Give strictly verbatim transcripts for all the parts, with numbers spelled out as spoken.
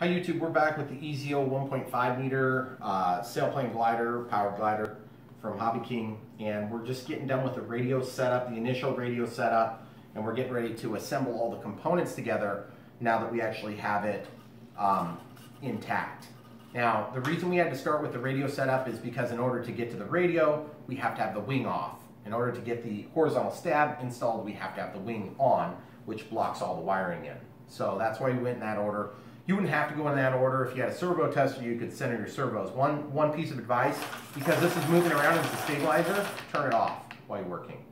Hi YouTube, we're back with the EZIO one point five meter uh, sailplane glider, power glider from Hobby King, and we're just getting done with the radio setup, the initial radio setup, and we're getting ready to assemble all the components together now that we actually have it um, intact. Now, the reason we had to start with the radio setup is because in order to get to the radio, we have to have the wing off. In order to get the horizontal stab installed, we have to have the wing on, which blocks all the wiring in. So that's why we went in that order. You wouldn't have to go in that order. If you had a servo tester, you could center your servos. One, one piece of advice, because this is moving around as a stabilizer, turn it off while you're working.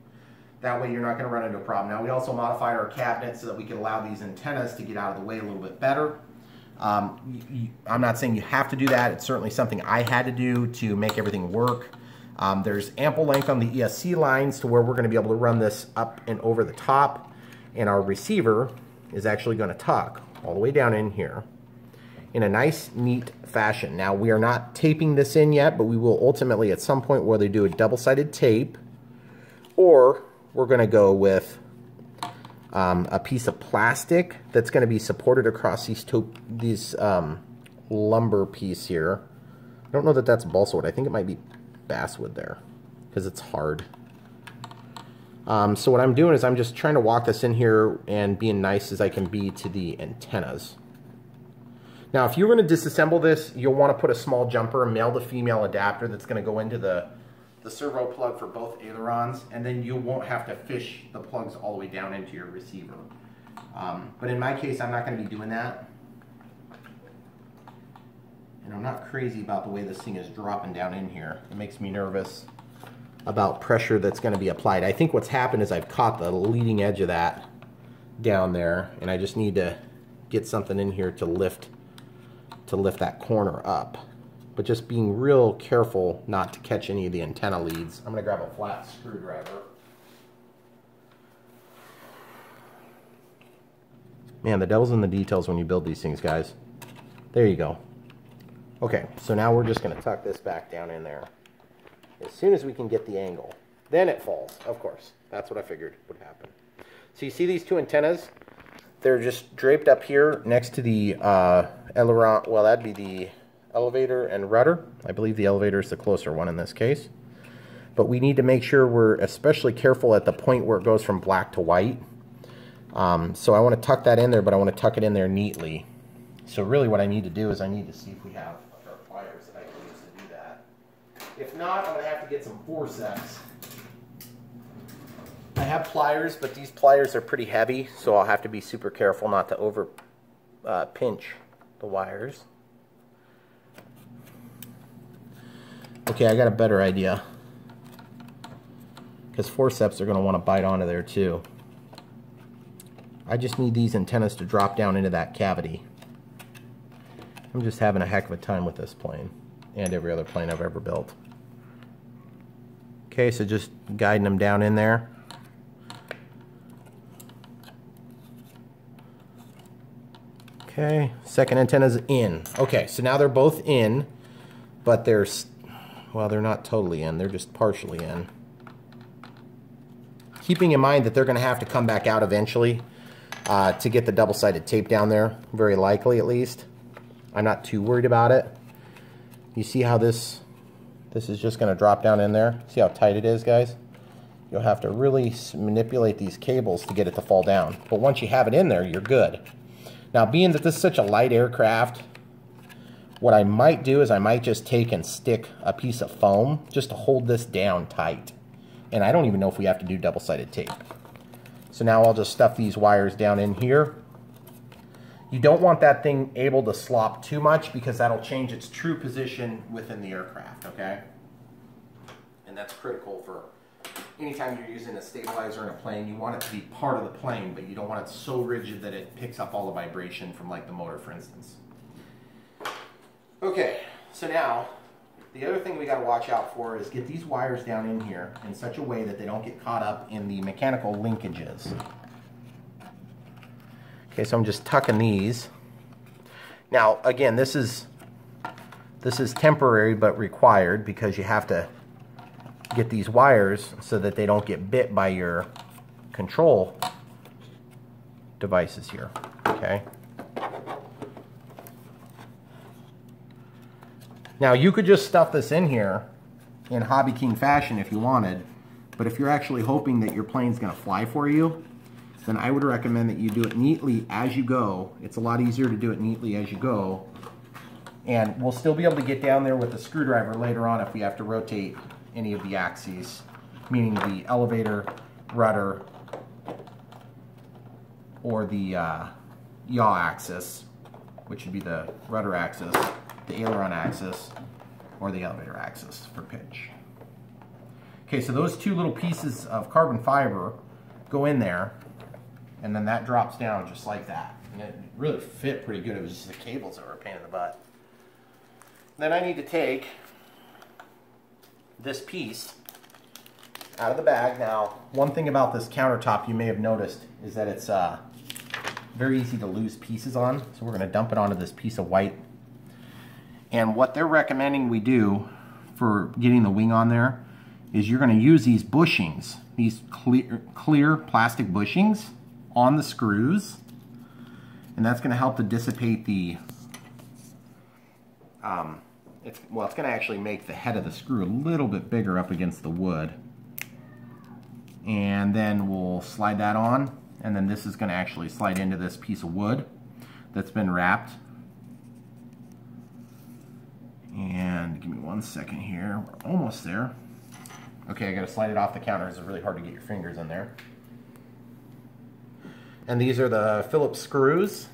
That way you're not gonna run into a problem. Now, we also modified our cabinet so that we could allow these antennas to get out of the way a little bit better. Um, you, I'm not saying you have to do that. It's certainly something I had to do to make everything work. Um, there's ample length on the E S C lines to where we're gonna be able to run this up and over the top, and our receiver is actually gonna tuck all the way down in here in a nice, neat fashion. Now, we are not taping this in yet, but we will ultimately at some point, whether do a double-sided tape or we're gonna go with um, a piece of plastic that's gonna be supported across these, these um, lumber piece here. I don't know that that's balsa wood. I think it might be basswood there because it's hard. Um, so what I'm doing is I'm just trying to walk this in here and being nice as I can be to the antennas. Now, if you're going to disassemble this, you'll want to put a small jumper, a male to female adapter that's going to go into the, the servo plug for both ailerons, and then you won't have to fish the plugs all the way down into your receiver. Um, but in my case, I'm not going to be doing that. And I'm not crazy about the way this thing is dropping down in here. It makes me nervous about pressure that's going to be applied. I think what's happened is I've caught the leading edge of that down there, and I just need to get something in here to lift to lift that corner up. But just being real careful not to catch any of the antenna leads. I'm going to grab a flat screwdriver. Man, the devil's in the details when you build these things, guys. There you go. Okay, so now we're just going to tuck this back down in there as soon as we can get the angle. Then it falls, of course. That's what I figured would happen. So you see these two antennas? They're just draped up here next to the uh, aileron. Well, that'd be the elevator and rudder. I believe the elevator is the closer one in this case. But we need to make sure we're especially careful at the point where it goes from black to white. Um, so I want to tuck that in there, but I want to tuck it in there neatly. So really what I need to do is I need to see if we have our pliers that I can use to do that. If not, I'm going to have to get some forceps. I have pliers, but these pliers are pretty heavy, so I'll have to be super careful not to over uh, pinch the wires. Okay, I got a better idea, because forceps are going to want to bite onto there too. I just need these antennas to drop down into that cavity. I'm just having a heck of a time with this plane and every other plane I've ever built. Okay, so just guiding them down in there. Okay, second antenna's in. Okay, so now they're both in, but they're, well, they're not totally in, they're just partially in. Keeping in mind that they're gonna have to come back out eventually uh, to get the double-sided tape down there, very likely at least. I'm not too worried about it. You see how this, this is just gonna drop down in there? See how tight it is, guys? You'll have to really manipulate these cables to get it to fall down. But once you have it in there, you're good. Now, being that this is such a light aircraft, what I might do is I might just take and stick a piece of foam just to hold this down tight. And I don't even know if we have to do double-sided tape. So now I'll just stuff these wires down in here. You don't want that thing able to slop too much because that'll change its true position within the aircraft, okay? And that's critical for anytime you're using a stabilizer in a plane. You want it to be part of the plane, but you don't want it so rigid that it picks up all the vibration from like the motor, for instance. Okay, so now the other thing we gotta watch out for is get these wires down in here in such a way that they don't get caught up in the mechanical linkages. Okay, so I'm just tucking these. Now, again, this is this is temporary but required because you have to get these wires so that they don't get bit by your control devices here, okay? Now you could just stuff this in here in Hobby King fashion if you wanted, but if you're actually hoping that your plane's gonna fly for you, then I would recommend that you do it neatly as you go. It's a lot easier to do it neatly as you go, and we'll still be able to get down there with a screwdriver later on if we have to rotate any of the axes, meaning the elevator, rudder, or the uh, yaw axis, which would be the rudder axis, the aileron axis, or the elevator axis for pitch. Okay, so those two little pieces of carbon fiber go in there, and then that drops down just like that. And it really fit pretty good. It was just the cables that were a pain in the butt. Then I need to take this piece out of the bag. Now, one thing about this countertop you may have noticed is that it's uh, very easy to lose pieces on. So we're going to dump it onto this piece of white. And what they're recommending we do for getting the wing on there is you're going to use these bushings, these clear, clear plastic bushings on the screws, and that's going to help to dissipate the um, it's, well it's going to actually make the head of the screw a little bit bigger up against the wood, and then we'll slide that on, and then this is going to actually slide into this piece of wood that's been wrapped. And give me one second here, we're almost there. Okay, I got to slide it off the counter. It's really hard to get your fingers in there. And these are the Phillips screws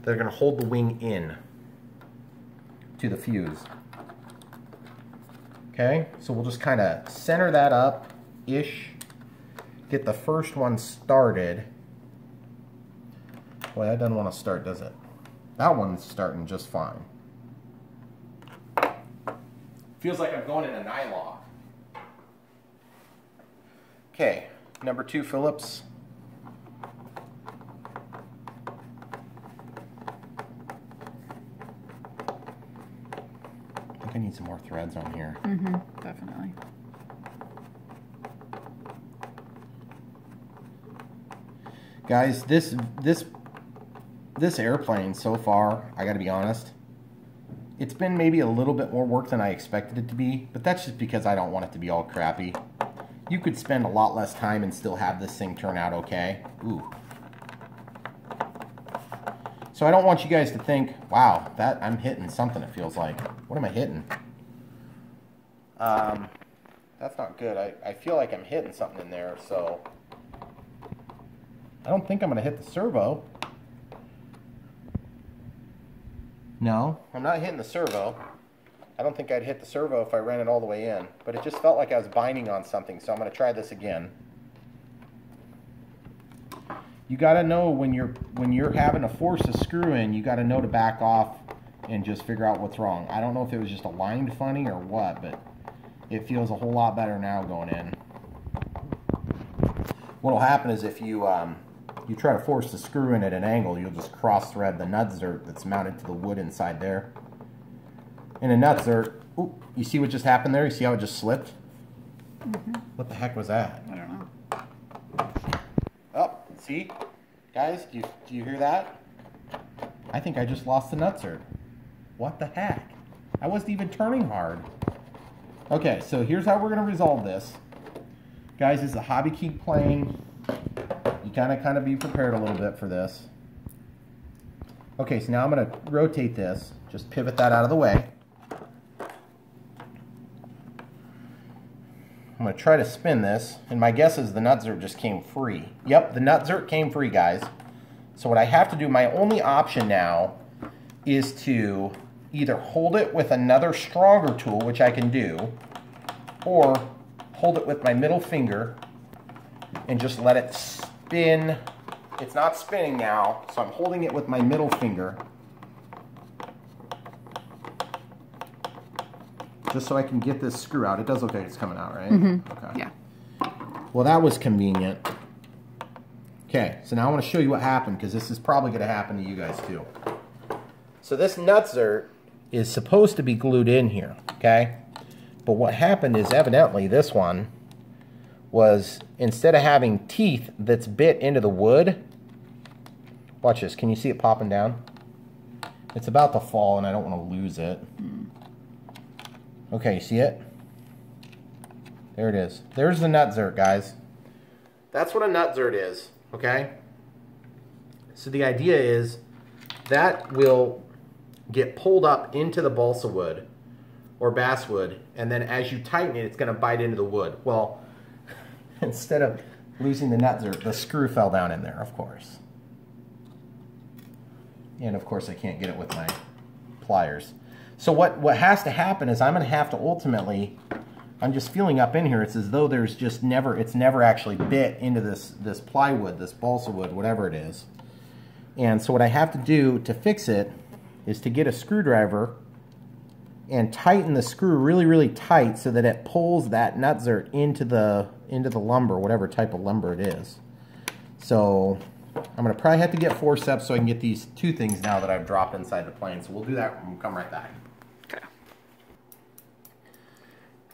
that are going to hold the wing in to the fuse. Okay, so we'll just kind of center that up-ish, get the first one started. Boy, that doesn't want to start, does it? That one's starting just fine. Feels like I'm going in a nylock. Okay, number two Phillips. I need some more threads on here. Mm-hmm, definitely. Guys, this this this airplane so far, I gotta be honest, it's been maybe a little bit more work than I expected it to be, but that's just because I don't want it to be all crappy. You could spend a lot less time and still have this thing turn out okay. Ooh. So I don't want you guys to think, wow, that I'm hitting something, it feels like. What am I hitting? Um, that's not good. I, I feel like I'm hitting something in there, so I don't think I'm going to hit the servo. No, I'm not hitting the servo. I don't think I'd hit the servo if I ran it all the way in, but it just felt like I was binding on something, so I'm going to try this again. You gotta know when you're when you're having to force a screw in, you gotta know to back off and just figure out what's wrong. I don't know if it was just aligned funny or what, but it feels a whole lot better now going in. What'll happen is if you um, you try to force the screw in at an angle, you'll just cross thread the nutzert that's mounted to the wood inside there. And a nutzert, oop, you see what just happened there? You see how it just slipped? Mm-hmm. What the heck was that? I don't know. See? Guys, do you, do you hear that? I think I just lost the nutzert. What the heck? I wasn't even turning hard. Okay, so here's how we're going to resolve this. Guys, this is a Hobby King plane. You kind of kind of be prepared a little bit for this. Okay, so now I'm going to rotate this. Just pivot that out of the way. I'm going to try to spin this, and my guess is the nutzert just came free. Yep, the nutzert came free, guys. So what I have to do, my only option now, is to either hold it with another stronger tool, which I can do, or hold it with my middle finger and just let it spin. It's not spinning now, so I'm holding it with my middle finger, just so I can get this screw out. It does look like it's coming out, right? Mm-hmm. Okay. Yeah. Well, that was convenient. Okay, so now I want to show you what happened, because this is probably going to happen to you guys too. So this nutzert is supposed to be glued in here, okay? But what happened is evidently this one was, instead of having teeth that's bit into the wood, watch this, can you see it popping down? It's about to fall and I don't want to lose it. Okay, see it? There it is. There's the nutzert, guys. That's what a nutzert is, okay? So the idea is that will get pulled up into the balsa wood or basswood, and then as you tighten it, it's going to bite into the wood. Well, instead of losing the nutzert, the screw fell down in there, of course. And of course I can't get it with my pliers. So what, what has to happen is I'm going to have to ultimately... I'm just feeling up in here. It's as though there's just never, it's never actually bit into this, this plywood, this balsa wood, whatever it is. And so what I have to do to fix it is to get a screwdriver and tighten the screw really, really tight so that it pulls that nutzert into the, into the lumber, whatever type of lumber it is. So I'm going to probably have to get forceps so I can get these two things now that I've dropped inside the plane. So we'll do that and we'll come right back.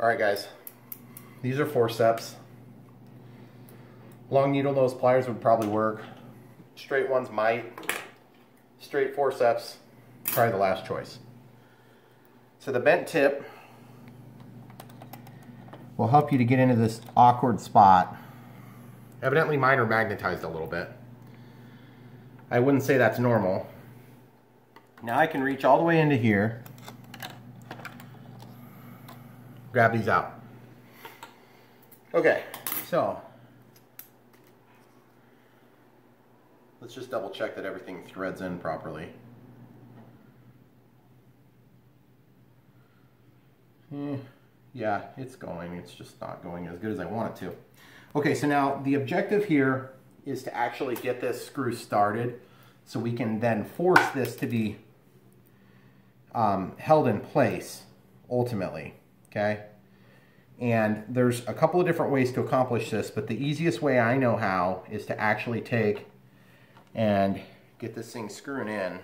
Alright guys, these are forceps. Long needle nose pliers would probably work. Straight ones might. Straight forceps, probably the last choice. So the bent tip will help you to get into this awkward spot. Evidently mine are magnetized a little bit. I wouldn't say that's normal. Now I can reach all the way into here. Grab these out. Okay, so let's just double check that everything threads in properly. Eh, yeah, it's going. It's just not going as good as I want it to. Okay, so now the objective here is to actually get this screw started so we can then force this to be um, held in place ultimately. Okay, and there's a couple of different ways to accomplish this, but the easiest way I know how is to actually take and get this thing screwing in,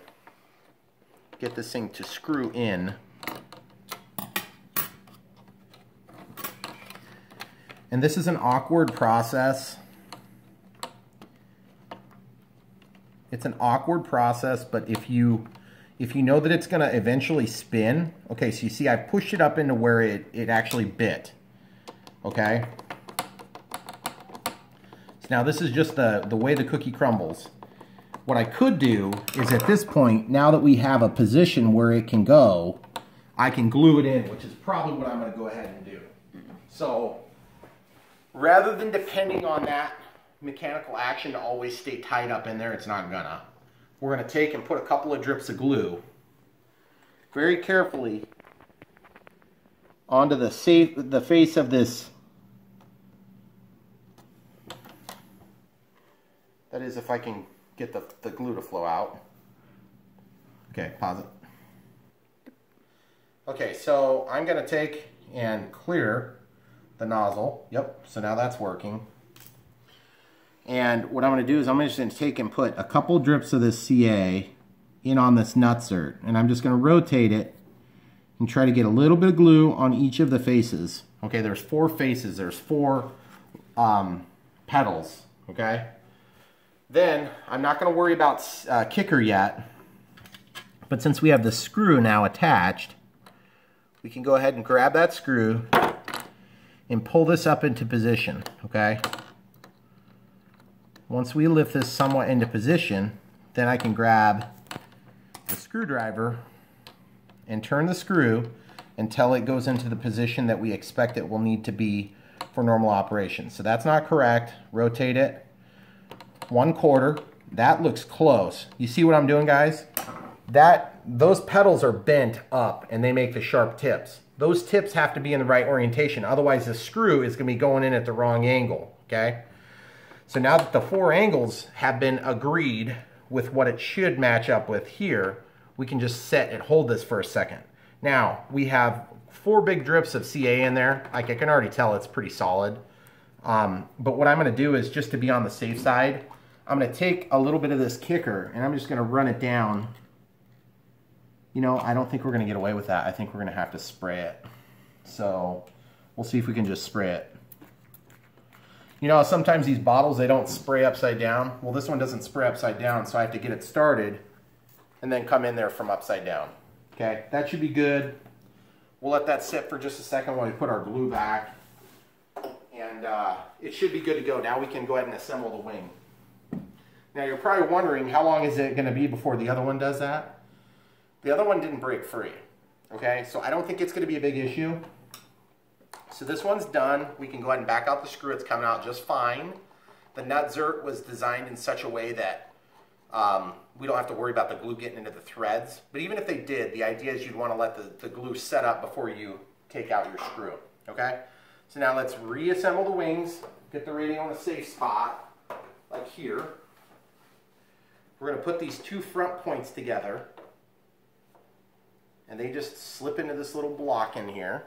get this thing to screw in, and this is an awkward process. It's an awkward process, but if you If you know that it's going to eventually spin, okay, so you see I pushed it up into where it, it actually bit, okay? So now this is just the, the way the cookie crumbles. What I could do is at this point, now that we have a position where it can go, I can glue it in, which is probably what I'm going to go ahead and do. So rather than depending on that mechanical action to always stay tight up in there, it's not going to. We're going to take and put a couple of drips of glue very carefully onto the, safe, the face of this. That is, if I can get the, the glue to flow out. Okay, pause it. Okay, so I'm going to take and clear the nozzle. Yep, so now that's working. And what I'm going to do is I'm just going to take and put a couple drips of this C A in on this nutzert. And I'm just going to rotate it and try to get a little bit of glue on each of the faces. Okay, there's four faces. There's four um, petals, okay? Then I'm not going to worry about uh, kicker yet. But since we have the screw now attached, we can go ahead and grab that screw and pull this up into position, okay? Once we lift this somewhat into position, then I can grab the screwdriver and turn the screw until it goes into the position that we expect it will need to be for normal operation. So that's not correct. Rotate it one quarter. That looks close. You see what I'm doing, guys? That, those petals are bent up and they make the sharp tips. Those tips have to be in the right orientation. Otherwise, the screw is going to be going in at the wrong angle, okay? So now that the four angles have been agreed with what it should match up with here, we can just set and hold this for a second. Now, we have four big drips of C A in there. Like I can already tell it's pretty solid. Um, but what I'm gonna do is, just to be on the safe side, I'm gonna take a little bit of this kicker and I'm just gonna run it down. You know, I don't think we're gonna get away with that. I think we're gonna have to spray it. So we'll see if we can just spray it. You know, sometimes these bottles, they don't spray upside down. Well, this one doesn't spray upside down, so I have to get it started and then come in there from upside down. Okay, that should be good. We'll let that sit for just a second while we put our glue back. And uh, it should be good to go. Now we can go ahead and assemble the wing. Now you're probably wondering, how long is it going to be before the other one does that? The other one didn't break free. Okay, so I don't think it's going to be a big issue. So this one's done. We can go ahead and back out the screw. It's coming out just fine. The nutzert was designed in such a way that um, we don't have to worry about the glue getting into the threads. But even if they did, the idea is you'd want to let the, the glue set up before you take out your screw. Okay? So now let's reassemble the wings, get the radio in a safe spot, like here. We're going to put these two front points together. And they just slip into this little block in here.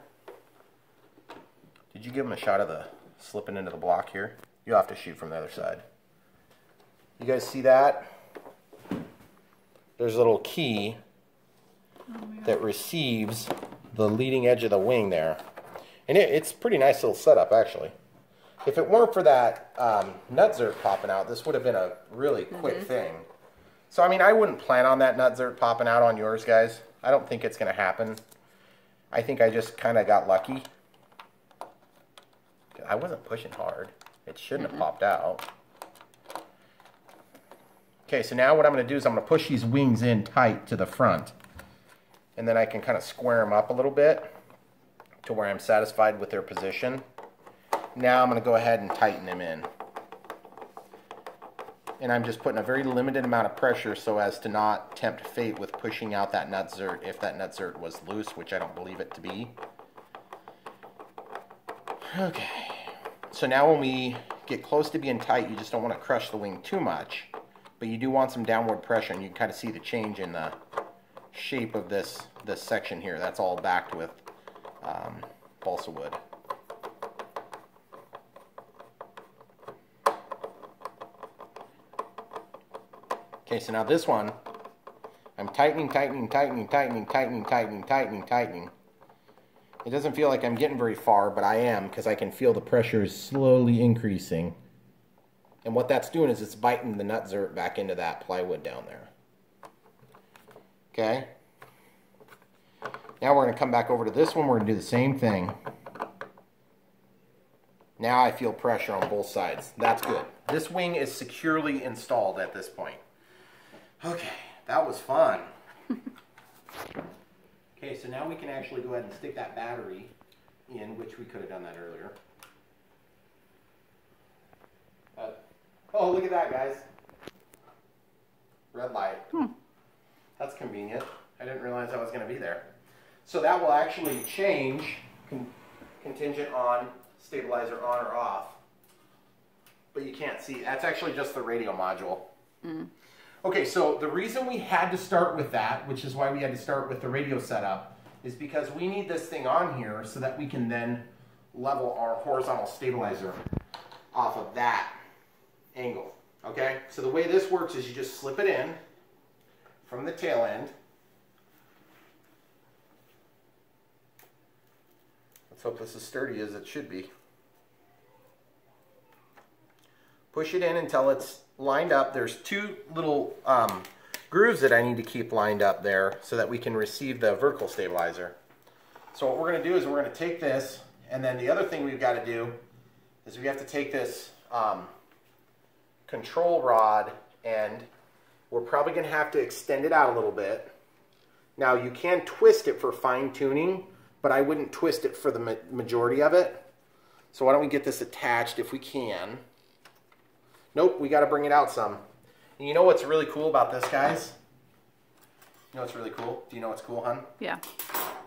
Did you give them a shot of the slipping into the block here? You'll have to shoot from the other side. You guys see that? There's a little key oh that receives the leading edge of the wing there. And it, it's pretty nice little setup, actually. If it weren't for that um, nutzert popping out, this would have been a really quick mm-hmm. thing. So, I mean, I wouldn't plan on that nutzert popping out on yours, guys. I don't think it's going to happen. I think I just kind of got lucky. I wasn't pushing hard. It shouldn't mm-hmm. have popped out. Okay, so now what I'm going to do is I'm going to push these wings in tight to the front. And then I can kind of square them up a little bit to where I'm satisfied with their position. Now I'm going to go ahead and tighten them in. And I'm just putting a very limited amount of pressure so as to not tempt fate with pushing out that nutzert if that nutzert was loose, which I don't believe it to be. Okay. So now when we get close to being tight, you just don't want to crush the wing too much, but you do want some downward pressure, and you can kind of see the change in the shape of this, this section here. That's all backed with um, balsa wood. Okay, so now this one, I'm tightening, tightening, tightening, tightening, tightening, tightening, tightening, tightening. It doesn't feel like I'm getting very far, but I am, because I can feel the pressure is slowly increasing. And what that's doing is it's biting the nutzert back into that plywood down there. Okay? Now we're going to come back over to this one. We're going to do the same thing. Now I feel pressure on both sides. That's good. This wing is securely installed at this point. Okay, that was fun. Okay, so now we can actually go ahead and stick that battery in, which we could have done that earlier. Uh, oh, look at that, guys. Red light. Hmm. That's convenient. I didn't realize I was going to be there. So that will actually change con contingent on stabilizer on or off. But you can't see. That's actually just the radio module. Mm. Okay, so the reason we had to start with that, which is why we had to start with the radio setup, is because we need this thing on here so that we can then level our horizontal stabilizer off of that angle, okay? So the way this works is you just slip it in from the tail end. Let's hope this is sturdy as it should be. Push it in until it's lined up. There's two little um, grooves that I need to keep lined up there so that we can receive the vertical stabilizer. So what we're going to do is we're going to take this, and then the other thing we've got to do is we have to take this um, control rod, and we're probably going to have to extend it out a little bit. Now you can twist it for fine tuning, but I wouldn't twist it for the ma- majority of it. So why don't we get this attached if we can. Nope, we got to bring it out some. And you know what's really cool about this, guys? You know what's really cool? Do you know what's cool, hon? Yeah.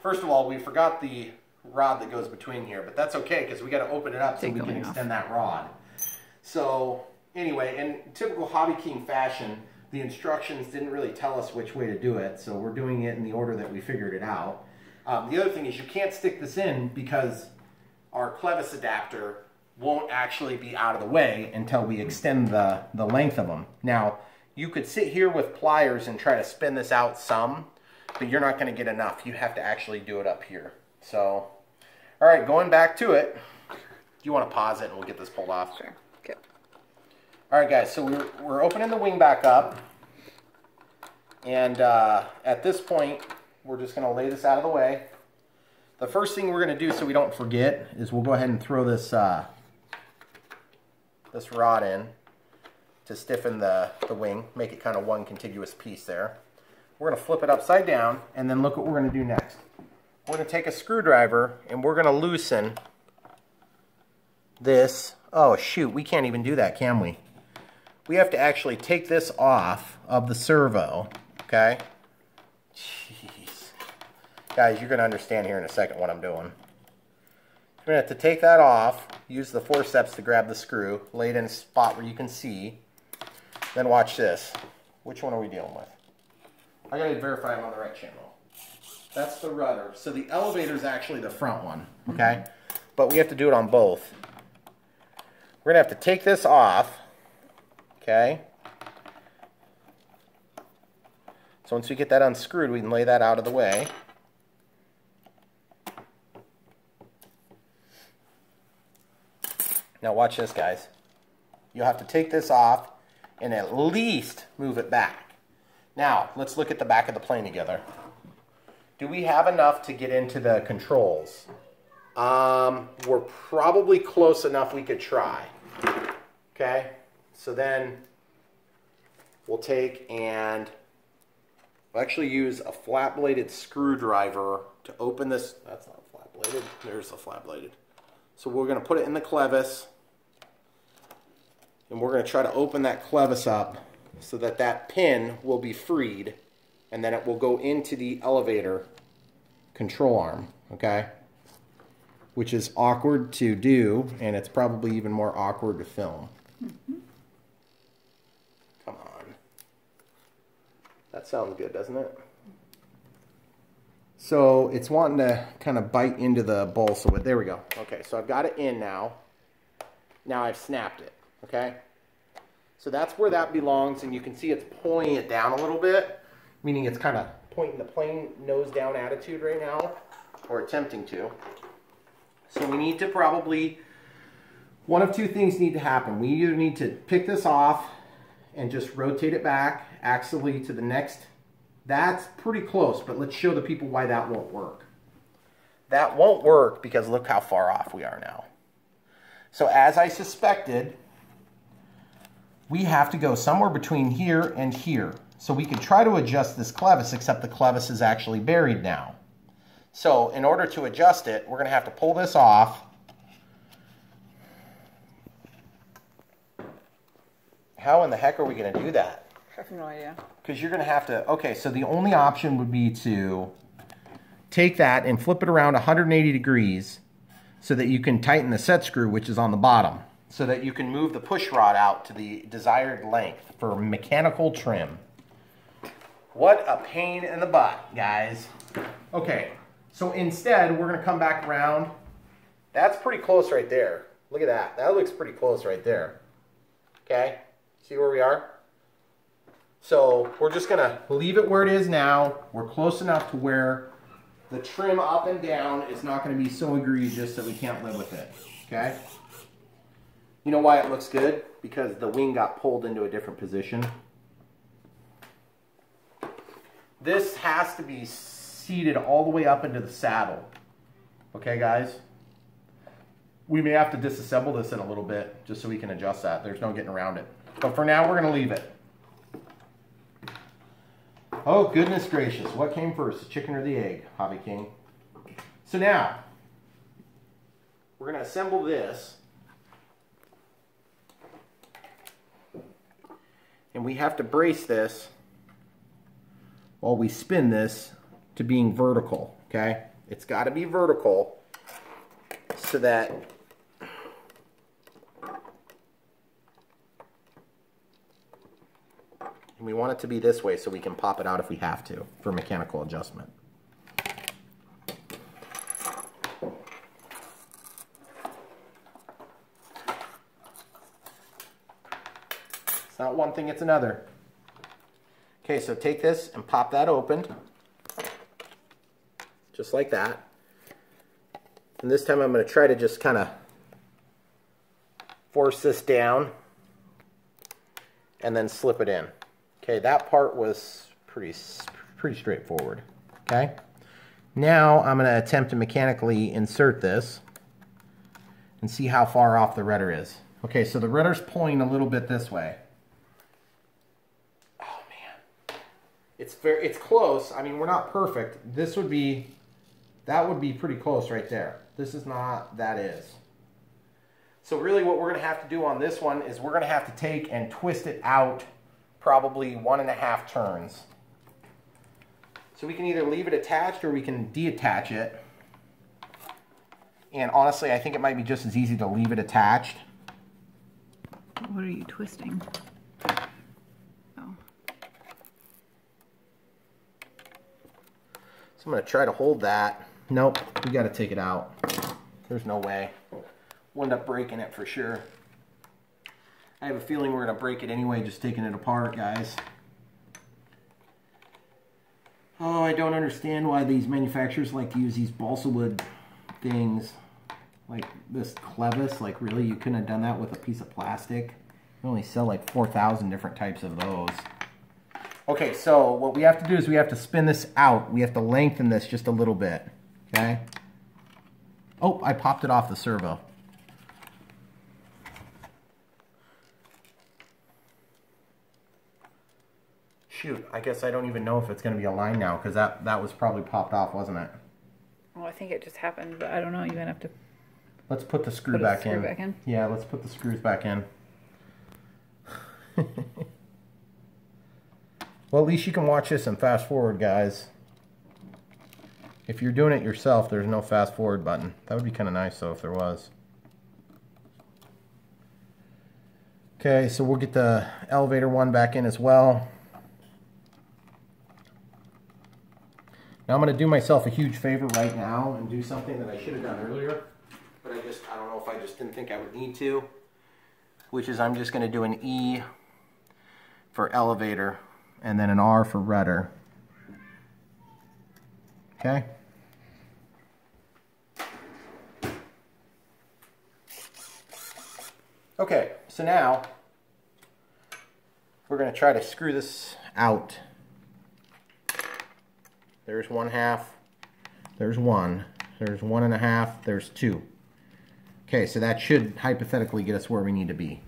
First of all, we forgot the rod that goes between here, but that's okay because we got to open it up so we can extend that rod. So anyway, in typical Hobby King fashion, the instructions didn't really tell us which way to do it, so we're doing it in the order that we figured it out. Um, the other thing is you can't stick this in because our clevis adapter won't actually be out of the way until we extend the, the length of them. Now, you could sit here with pliers and try to spin this out some, but you're not going to get enough. You have to actually do it up here. So, all right, going back to it. Do you want to pause it and we'll get this pulled off? Sure. Okay. All right, guys, so we're, we're opening the wing back up. And uh, at this point, we're just going to lay this out of the way. The first thing we're going to do so we don't forget is we'll go ahead and throw this uh, this rod in to stiffen the, the wing, make it kind of one contiguous piece there. We're going to flip it upside down, and then look what we're going to do next. We're going to take a screwdriver, and we're going to loosen this. Oh, shoot, we can't even do that, can we? We have to actually take this off of the servo, okay? Jeez. Guys, you're going to understand here in a second what I'm doing. You're going to have to take that off, use the forceps to grab the screw, lay it in a spot where you can see, then watch this. Which one are we dealing with? I got to verify I'm on the right channel. That's the rudder. So the elevator is actually the front one, okay? Mm-hmm. But we have to do it on both. We're going to have to take this off. Okay, so once we get that unscrewed, we can lay that out of the way. Now watch this, guys. You'll have to take this off and at least move it back. Now, let's look at the back of the plane together. Do we have enough to get into the controls? Um, we're probably close enough we could try. Okay. So then we'll take and we'll actually use a flat-bladed screwdriver to open this. That's not flat-bladed. There's the flat-bladed. So we're going to put it in the clevis, and we're going to try to open that clevis up so that that pin will be freed, and then it will go into the elevator control arm, okay? Which is awkward to do, and it's probably even more awkward to film. Mm-hmm. That sounds good, doesn't it? So it's wanting to kind of bite into the balsa wood. There we go. Okay, so I've got it in now. Now I've snapped it, okay? So that's where that belongs, and you can see it's pulling it down a little bit, meaning it's kind of pointing the plane nose down attitude right now, or attempting to. So we need to probably, one of two things need to happen. We either need to pick this off and just rotate it back axially to the next. That's pretty close, but let's show the people why that won't work. That won't work because look how far off we are now. So as I suspected, we have to go somewhere between here and here. So we could try to adjust this clevis, except the clevis is actually buried now. So in order to adjust it, we're gonna have to pull this off. How in the heck are we going to do that? I have no idea. Because you're going to have to... Okay, so the only option would be to take that and flip it around one hundred eighty degrees so that you can tighten the set screw, which is on the bottom, so that you can move the push rod out to the desired length for mechanical trim. What a pain in the butt, guys. Okay, so instead, we're going to come back around. That's pretty close right there. Look at that. That looks pretty close right there. Okay. See where we are? So we're just going to leave it where it is now. We're close enough to where the trim up and down is not going to be so egregious that we can't live with it. Okay? You know why it looks good? Because the wing got pulled into a different position. This has to be seated all the way up into the saddle. Okay, guys? We may have to disassemble this in a little bit just so we can adjust that. There's no getting around it. But for now, we're going to leave it. Oh, goodness gracious. What came first, the chicken or the egg, Hobby King? So now, we're going to assemble this. And we have to brace this while we spin this to being vertical, okay? It's got to be vertical so that... And we want it to be this way so we can pop it out if we have to for mechanical adjustment. It's not one thing, it's another. Okay, so take this and pop that open. Just like that. And this time I'm going to try to just kind of force this down and then slip it in. Okay, that part was pretty, pretty straightforward, okay? Now I'm going to attempt to mechanically insert this and see how far off the rudder is. Okay, so the rudder's pulling a little bit this way. Oh, man. It's, very, it's close. I mean, we're not perfect. This would be, that would be pretty close right there. This is not, that is. So really what we're going to have to do on this one is we're going to have to take and twist it out probably one and a half turns. So we can either leave it attached or we can deattach it. And honestly, I think it might be just as easy to leave it attached. What are you twisting? Oh. So I'm going to try to hold that. Nope, we got to take it out. There's no way. We'll end up breaking it for sure. I have a feeling we're going to break it anyway, just taking it apart, guys. Oh, I don't understand why these manufacturers like to use these balsa wood things. Like this clevis, like really, you couldn't have done that with a piece of plastic. We only sell like four thousand different types of those. Okay, so what we have to do is we have to spin this out. We have to lengthen this just a little bit, okay? Oh, I popped it off the servo. Shoot, I guess I don't even know if it's going to be aligned now, because that, that was probably popped off, wasn't it? Well, I think it just happened, but I don't know. You're going to have to... Let's put the screw, put back, screw in. back in. Yeah, let's put the screws back in. Well, at least you can watch this and fast forward, guys. If you're doing it yourself, there's no fast forward button. That would be kind of nice, though, if there was. Okay, so we'll get the elevator one back in as well. Now I'm going to do myself a huge favor right now and do something that I should have done earlier, but I just, I don't know if I just didn't think I would need to, which is I'm just going to do an E for elevator and then an R for rudder. Okay? Okay, so now we're going to try to screw this out. There's one half, there's one, there's one and a half, there's two. Okay, so that should hypothetically get us where we need to be.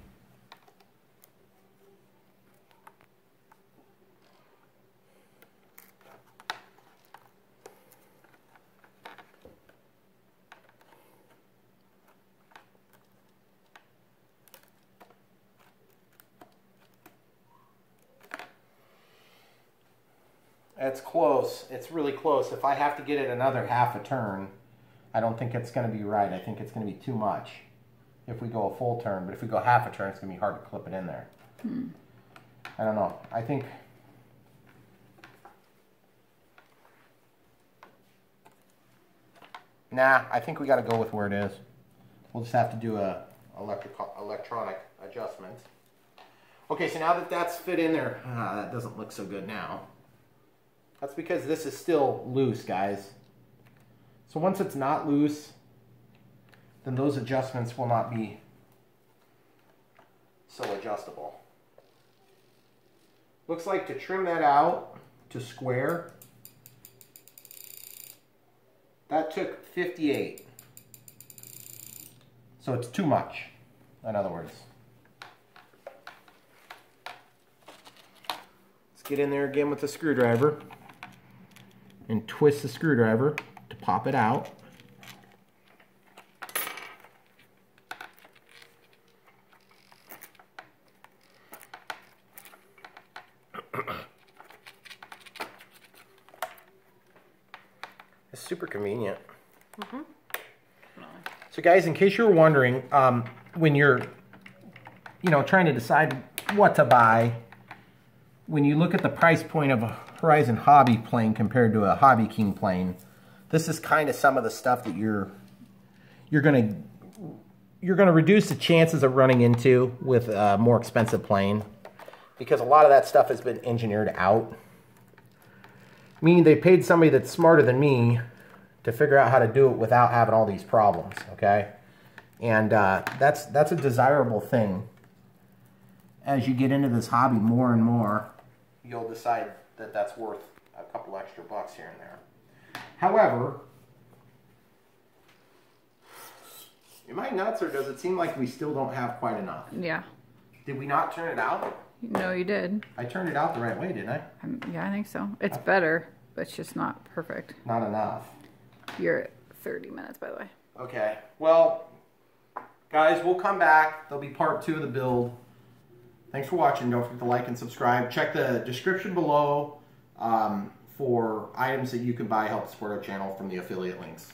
It's close. It's really close. If I have to get it another half a turn, I don't think it's going to be right. I think it's going to be too much if we go a full turn. But if we go half a turn, it's going to be hard to clip it in there. Hmm. I don't know. I think... Nah, I think we got to go with where it is. We'll just have to do a electric electronic adjustment. Okay, so now that that's fit in there, ah, that doesn't look so good now. That's because this is still loose, guys. So once it's not loose, then those adjustments will not be so adjustable. Looks like to trim that out to square, that took fifty-eight. So it's too much, in other words. Let's get in there again with the screwdriver and twist the screwdriver to pop it out. It's super convenient. Mm-hmm. So guys, in case you were wondering, um, when you're, you know, trying to decide what to buy, when you look at the price point of a Horizon Hobby plane compared to a Hobby King plane, this is kind of some of the stuff that you're you're gonna you're gonna reduce the chances of running into with a more expensive plane, because a lot of that stuff has been engineered out. Meaning they paid somebody that's smarter than me to figure out how to do it without having all these problems. Okay, and uh, that's that's a desirable thing. As you get into this hobby more and more, you'll decide that that's worth a couple extra bucks here and there. However, am I nuts, or does it seem like we still don't have quite enough? Yeah. Did we not turn it out? No, you did. I turned it out the right way, didn't I? Um, yeah, I think so. It's I, better, but it's just not perfect. Not enough. You're at thirty minutes, by the way. Okay. Well, guys, we'll come back. There'll be part two of the build. Thanks for watching. Don't forget to like and subscribe. Check the description below um, for items that you can buy, help support our channel from the affiliate links.